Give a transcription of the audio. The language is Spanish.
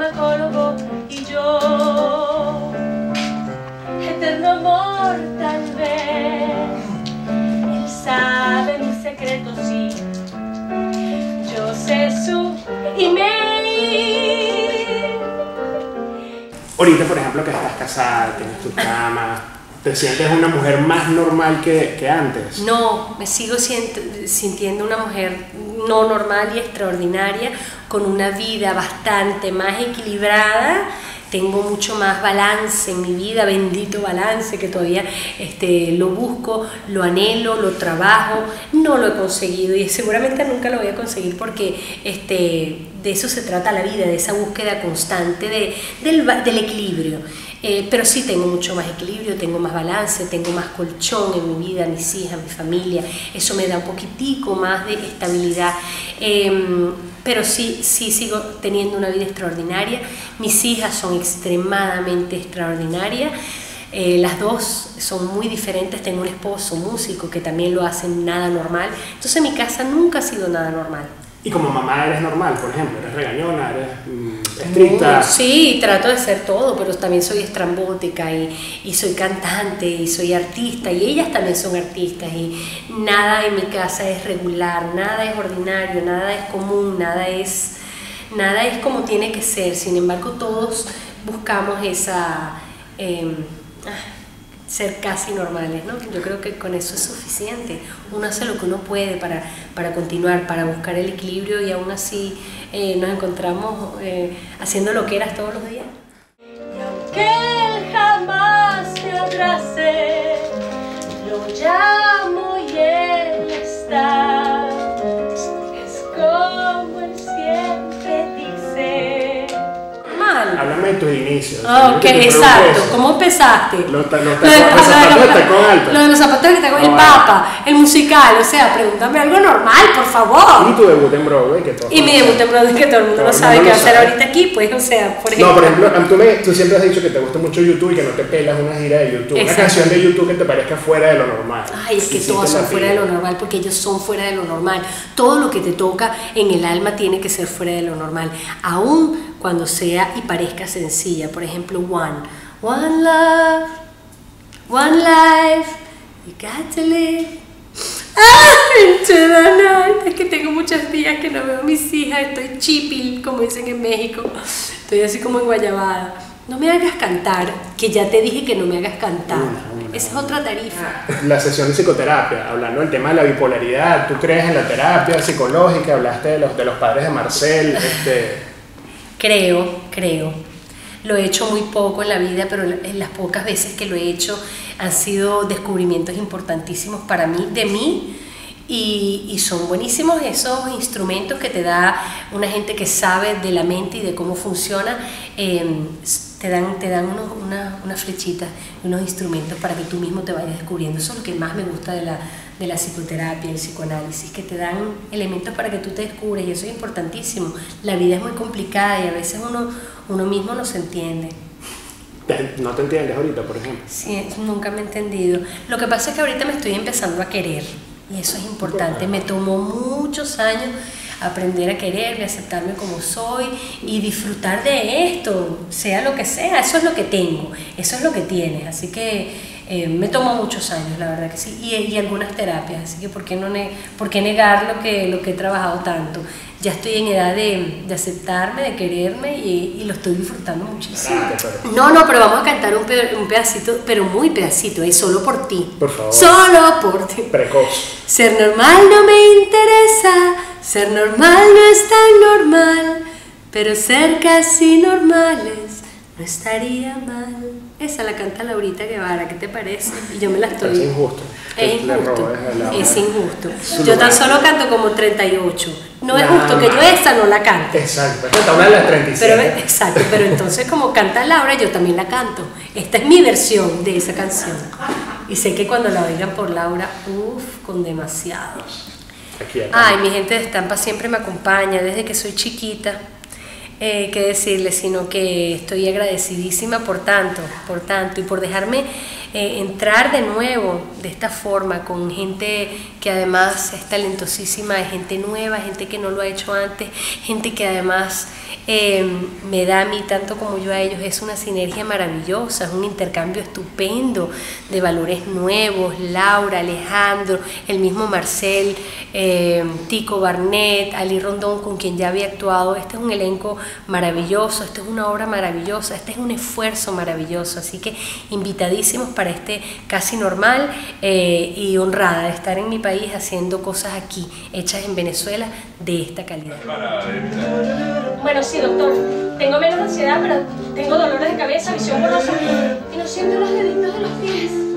farmacólogo y yo. Eterno amor, tal vez. Él sabe mis secretos, sí. Yo sé su email. Ahorita, por ejemplo, que estás casada, tienes tu cama, ¿te sientes una mujer más normal que antes? No, me sigo sintiendo una mujer no normal y extraordinaria, con una vida bastante más equilibrada. Tengo mucho más balance en mi vida, bendito balance, que todavía lo busco, lo anhelo, lo trabajo, no lo he conseguido y seguramente nunca lo voy a conseguir porque de eso se trata la vida, de esa búsqueda constante del equilibrio. Pero sí tengo mucho más equilibrio, tengo más balance, tengo más colchón en mi vida, mis hijas, mi familia. Eso me da un poquitico más de estabilidad. Pero sí sigo teniendo una vida extraordinaria. Mis hijas son extremadamente extraordinarias. Las dos son muy diferentes. Tengo un esposo músico que también lo hacen nada normal. Entonces mi casa nunca ha sido nada normal. ¿Y como mamá eres normal, por ejemplo? ¿Eres regañona? ¿Eres estricta? Sí, trato de ser todo, pero también soy estrambótica y soy cantante y soy artista y ellas también son artistas y nada en mi casa es regular, nada es ordinario, nada es común, nada es como tiene que ser. Sin embargo, todos buscamos esa... ser casi normales, ¿no? Yo creo que con eso es suficiente. Uno hace lo que uno puede para continuar, para buscar el equilibrio y aún así nos encontramos haciendo loqueras todos los días. Y aunque él jamás me abrace, lo llamo y él está. Es como él siempre dice. Mal. Háblame de tus inicios. Ah, ok, exacto. ¿Cómo empezaste? Lo de los zapatos que te con el Papa, el musical, o sea, pregúntame algo normal, por favor. Y tu debut en Broadway, que todo. Y mi debut en Broadway, que todo el mundo no sabe qué va a hacer ahorita aquí, pues, o sea, por ejemplo. No, por ejemplo, tú siempre has dicho que te gusta mucho YouTube y que no te pelas una gira de YouTube. Exacto. Una canción de YouTube que te parezca fuera de lo normal. Ay, es que todas son fuera de lo normal, porque ellos son fuera de lo normal. Todo lo que te toca en el alma tiene que ser fuera de lo normal, aún cuando sea y parezca sencilla. Por ejemplo, One love, one life, you got to live. Into the night. Es que tengo muchos días que no veo a mis hijas, estoy chipil, como dicen en México. Estoy así como enguayabada. No me hagas cantar, que ya te dije que no me hagas cantar. Esa es otra tarifa. La sesión de psicoterapia, hablando del tema de la bipolaridad, ¿tú crees en la terapia psicológica? Hablaste de los padres de Marcel. Creo. Lo he hecho muy poco en la vida, pero en las pocas veces que lo he hecho han sido descubrimientos importantísimos para mí, y son buenísimos esos instrumentos que te da una gente que sabe de la mente y de cómo funciona. Te dan unas flechitas, unos instrumentos para que tú mismo te vayas descubriendo. Eso es lo que más me gusta de la psicoterapia, el psicoanálisis, que te dan elementos para que tú te descubres, y eso es importantísimo. La vida es muy complicada y a veces uno mismo no se entiende. ¿No te entiendes ahorita, por ejemplo? Sí, nunca me he entendido. Lo que pasa es que ahorita me estoy empezando a querer, y eso es importante. Me tomó muchos años aprender a quererme, aceptarme como soy y disfrutar de esto, sea lo que sea. Eso es lo que tengo, eso es lo que tienes, así que me tomó muchos años, la verdad que sí, y algunas terapias, así que ¿por qué negar lo que he trabajado tanto? Ya estoy en edad de aceptarme, de quererme, y lo estoy disfrutando muchísimo. No, pero vamos a cantar un pedacito, pero muy pedacito, es solo por ti. Por favor. Solo por ti. Precoz. Ser normal no me interesa, ser normal no es tan normal, pero ser casi normales no estaría mal. Esa la canta Laurita Guevara, ¿qué te parece? Y yo me la estoy... Es injusto. Es injusto. Yo tan solo canto como 38. No es justo que yo esa no la cante. Exacto, esta una de las 37. Pero entonces como canta Laura, yo también la canto. Esta es mi versión de esa canción. Y sé que cuando la oigan por Laura, uff, con demasiado. Ay, mi gente de Estampas siempre me acompaña desde que soy chiquita. Qué decirles, sino que estoy agradecidísima por tanto y por dejarme entrar de nuevo de esta forma con gente que además es talentosísima, gente nueva, gente que no lo ha hecho antes, gente que además me da a mí tanto como yo a ellos, es una sinergia maravillosa, es un intercambio estupendo de valores nuevos. Laura, Alejandro, el mismo Marcel, Tico Barnett, Ali Rondón, con quien ya había actuado. Este es un elenco maravilloso, esta es una obra maravillosa, este es un esfuerzo maravilloso, así que invitadísimos para este Casi Normal, y honrada de estar en mi país haciendo cosas aquí, hechas en Venezuela, de esta calidad. Bueno, sí, doctor, tengo menos ansiedad, pero tengo dolores de cabeza, visión borrosa y no siento los deditos de los pies.